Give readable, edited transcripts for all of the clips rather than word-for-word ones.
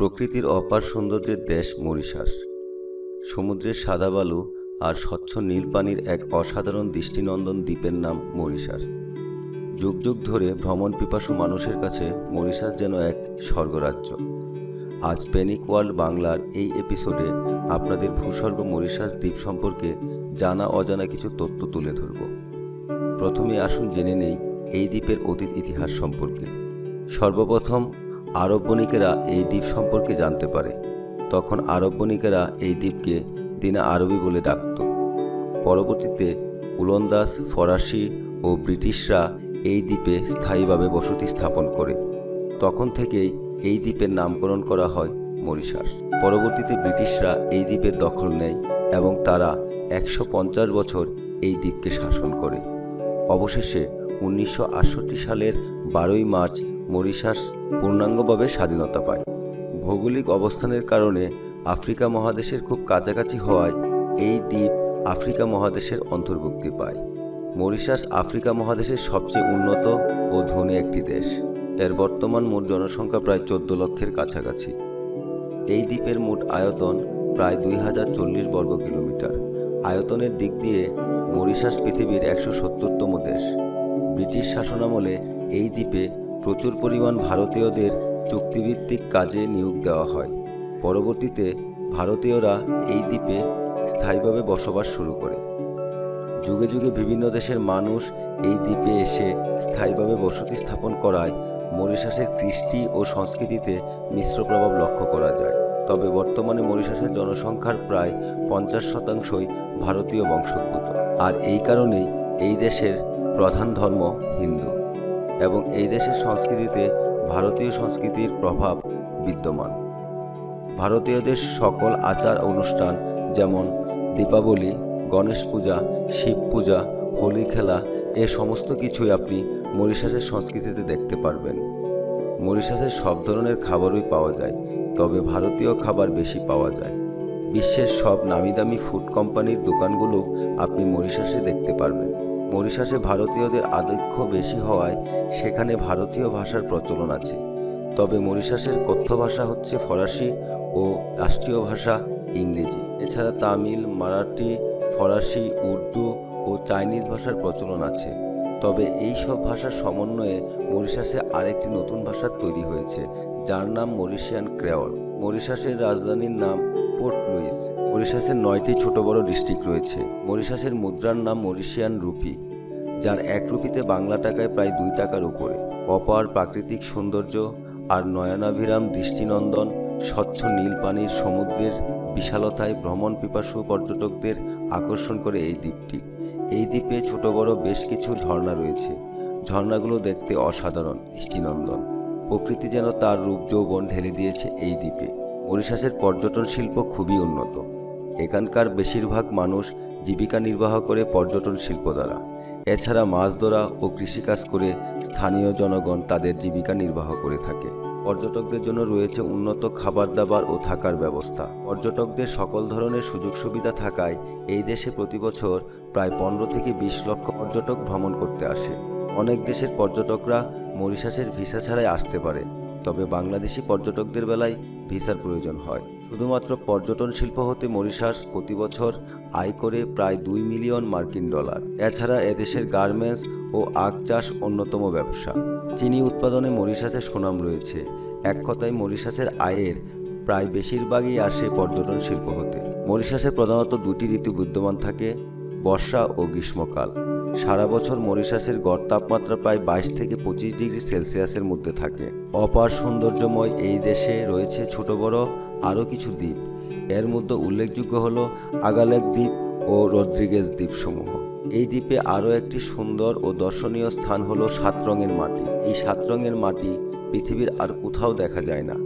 প্রকৃতির অপার সৌন্দর্যের দেশ মরিশাস। সমুদ্রের সাদা বালু আর স্বচ্ছ নীল পানির এক অসাধারণ দৃষ্টিনন্দন দ্বীপের নাম মরিশাস। যুগ যুগ ধরে ভ্রমণ পিপাসু মানুষের কাছে মরিশাস যেন এক স্বর্গরাজ্য। আজ প্যানিক ওয়ার্ল্ড বাংলার এই এপিসোডে আপনাদের ভূস্বর্গ মরিশাস দ্বীপ সম্পর্কে জানা অজানা কিছু তথ্য তুলে ধরব। প্রথমে আসুন জেনে নেই এই দ্বীপের অতীত ইতিহাস সম্পর্কে। সর্বপ্রথম আরব বণিকেরা এই দ্বীপ সম্পর্কে জানতে পারে। তখন আরব বণিকেরা এই দ্বীপকে দিনা আরবি বলে ডাকত। পরবর্তীতে উলন্দাজ, ফরাসি ও ব্রিটিশরা এই দ্বীপে স্থায়ীভাবে বসতি স্থাপন করে। তখন থেকেই এই দ্বীপের নামকরণ করা হয় মরিশাস। পরবর্তীতে ব্রিটিশরা এই দ্বীপের দখল নেয় এবং তারা ১৫০ বছর এই দ্বীপকে শাসন করে। অবশেষে ১৯৬৮ সালের ১২ই মার্চ মরিশাস পূর্ণাঙ্গভাবে স্বাধীনতা পায়। ভৌগোলিক অবস্থানের কারণে আফ্রিকা মহাদেশের খুব কাছাকাছি হওয়ায় এই দ্বীপ আফ্রিকা মহাদেশের অন্তর্ভুক্তি পায়। মরিশাস আফ্রিকা মহাদেশের সবচেয়ে উন্নত ও ধনী একটি দেশ। এর বর্তমান মোট জনসংখ্যা প্রায় ১৪ লক্ষের কাছাকাছি। এই দ্বীপের মোট আয়তন প্রায় ২০৪০ বর্গ কিলোমিটার। আয়তনের দিক দিয়ে মরিশাস পৃথিবীর ১৭০তম দেশ। ব্রিটিশ শাসনামলে এই দ্বীপে প্রচুর পরিমাণ ভারতীয়দের চুক্তিভিত্তিক কাজে নিয়োগ দেওয়া হয়। পরবর্তীতে ভারতীয়রা এই দ্বীপে স্থায়ীভাবে বসবাস শুরু করে। যুগে যুগে বিভিন্ন দেশের মানুষ এই দ্বীপে এসে স্থায়ীভাবে বসতি স্থাপন করায় মরিশাসের কৃষ্টি ও সংস্কৃতিতে মিশ্র প্রভাব লক্ষ্য করা যায়। তবে বর্তমানে মরিশাসের জনসংখ্যার প্রায় ৫০% ভারতীয় বংশোদ্ভূত। আর এই কারণেই এই দেশের প্রধান ধর্ম হিন্দু এবং এই দেশের সংস্কৃতিতে ভারতীয় সংস্কৃতির প্রভাব বিদ্যমান। ভারতীয়দের সকল আচার অনুষ্ঠান যেমন দীপাবলি, গণেশ পূজা, শিব পূজা, হোলি খেলা এ সমস্ত কিছুই আপনি মরিশাসের সংস্কৃতিতে দেখতে পারবেন। মরিশাসের সব ধরনের খাবারই পাওয়া যায়, তবে ভারতীয় খাবার বেশি পাওয়া যায়। বিশ্বের সব নামিদামি ফুড কোম্পানির দোকানগুলো আপনি মরিশাসে দেখতে পারবেন। মরিশাসে ভারতীয়দের আধিক্য বেশি হওয়ায় সেখানে ভারতীয় ভাষার প্রচলন আছে। তবে মরিশাসের কথ্য ভাষা হচ্ছে ফরাসি ও রাষ্ট্রীয় ভাষা ইংরেজি। এছাড়া তামিল, মারাঠি, ফরাসি, উর্দু ও চাইনিজ ভাষার প্রচলন আছে। তবে এই সব ভাষার সমন্বয়ে মরিশাসে আরেকটি নতুন ভাষার তৈরি হয়েছে, যার নাম মরিশিয়ান ক্রেওল। মরিশাসের রাজধানীর নাম পোর্ট লুইস। মরিশাসের 9টি ছোট বড় ডিস্ট্রিক্ট রয়েছে। মরিশাসের মুদ্রার নাম মরিশিয়ান রুপি, যার ১ রুপিতে বাংলা টাকায় প্রায় ২ টাকার উপরে। অপার প্রাকৃতিক সৌন্দর্য আর নয়নাভিরাম দৃষ্টিনন্দন স্বচ্ছ নীল পানির সমুদ্রের বিশালতায় ভ্রমণ পিপাসু পর্যটকদের আকর্ষণ করে এই দ্বীপটি। এই দ্বীপে ছোট বড় বেশ কিছু ঝর্ণা রয়েছে। ঝর্ণাগুলো দেখতে অসাধারণ দৃষ্টিনন্দন। প্রকৃতি যেন তার রূপ যৌবন ঢেলে দিয়েছে এই দ্বীপে। মরিশাসের পর্যটন শিল্প খুবই উন্নত। এখানকার বেশিরভাগ মানুষ জীবিকা নির্বাহ করে পর্যটন শিল্প দ্বারা। এছাড়া মাছ ধরা ও কৃষিকাজ করে স্থানীয় জনগণ তাদের জীবিকা নির্বাহ করে থাকে। পর্যটকদের জন্য রয়েছে উন্নত খাবার দাবার ও থাকার ব্যবস্থা। পর্যটকদের সকল ধরনের সুযোগ সুবিধা থাকায় এই দেশে প্রতি বছর প্রায় 15 থেকে 20 লক্ষ পর্যটক ভ্রমণ করতে আসে। অনেক দেশের পর্যটকরা মরিশাসের ভিসা ছাড়াই আসতে পারে, তবে বাংলাদেশি পর্যটকদের বেলায় ভিসার প্রয়োজন হয়। শুধুমাত্র পর্যটন শিল্প হতে মরিশাস প্রতি বছর আয় করে প্রায় ২ মিলিয়ন মার্কিন ডলার। এছাড়া এদেশের গার্মেন্টস ও আখ চাষ অন্যতম ব্যবসা। চিনি উৎপাদনে মরিশাসের সুনাম রয়েছে। এক কথায় মরিশাসের আয়ের প্রায় বেশিরভাগই আসে পর্যটন শিল্প হতে। মরিশাসে প্রধানত 2টি ঋতু বিদ্যমান থাকে, বর্ষা ও গ্রীষ্মকাল। সারা বছর মরিশাসের গড় তাপমাত্রা প্রায় 22 থেকে 25 ডিগ্রি সেলসিয়াসের মধ্যে থাকে। অপার সৌন্দর্যময় এই দেশে রয়েছে ছোট বড় আরও কিছু দ্বীপ। এর মধ্যে উল্লেখযোগ্য হল আগালেক দ্বীপ ও রদ্রিগেজ দ্বীপসমূহ। এই দ্বীপে আরও একটি সুন্দর ও দর্শনীয় স্থান হল 7 রঙের মাটি। এই 7 রঙের মাটি পৃথিবীর আর কোথাও দেখা যায় না।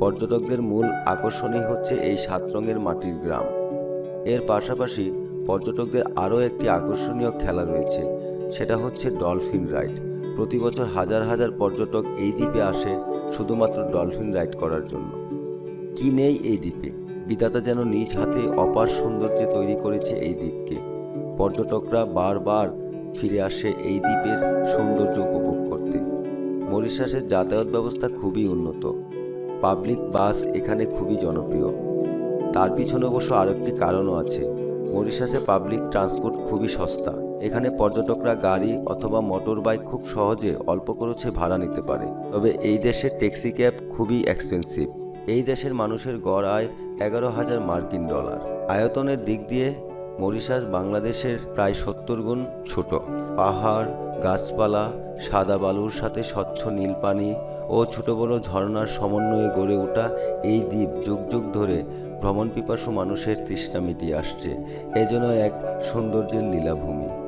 পর্যটকদের মূল আকর্ষণই হচ্ছে এই 7 রঙের মাটির গ্রাম। এর পাশাপাশি পর্যটকদের আরও একটি আকর্ষণীয় খেলা রয়েছে, সেটা হচ্ছে ডলফিন রাইড। প্রতি বছর হাজার হাজার পর্যটক এই দ্বীপে আসে শুধুমাত্র ডলফিন রাইড করার জন্য। কি নেই এই দ্বীপে! বিধাতা যেন নিজ হাতে অপার সৌন্দর্যে তৈরি করেছে এই দ্বীপকে। পর্যটকরা বারবার ফিরে আসে এই দ্বীপের সৌন্দর্য উপভোগ করতে। মরিশাসের যাতায়াত ব্যবস্থা খুবই উন্নত। পাবলিক বাস এখানে খুবই জনপ্রিয়। তার পিছনে অবশ্য আরেকটি কারণও আছে। মরিশাসে পাবলিক ট্রান্সপোর্ট খুবই সস্তা। এখানে পর্যটকরা গাড়ি অথবা মোটর বাইক খুব সহজে অল্প খরচে ভাড়া নিতে পারে। তবে এই দেশে ট্যাক্সি ক্যাব খুবই এক্সপেন্সিভ। এই দেশের মানুষের গড় আয় 11,000 মার্কিন ডলার। আয়তনের দিক দিয়ে মরিশাস বাংলাদেশের প্রায় 70 গুণ ছোট। পাহাড়, গাছপালা, সাদা বালুর সাথে স্বচ্ছ নীল পানি ও ছোট বড় ঝর্ণার সমন্বয়ে গড়ে ওঠা এই দ্বীপ যুগ যুগ ধরে ভ্রমণ পিপাসু মানুষের তৃষ্ণা মিটিয়ে আসছে। এজন্য এক সৌন্দর্যের লীলাভূমি।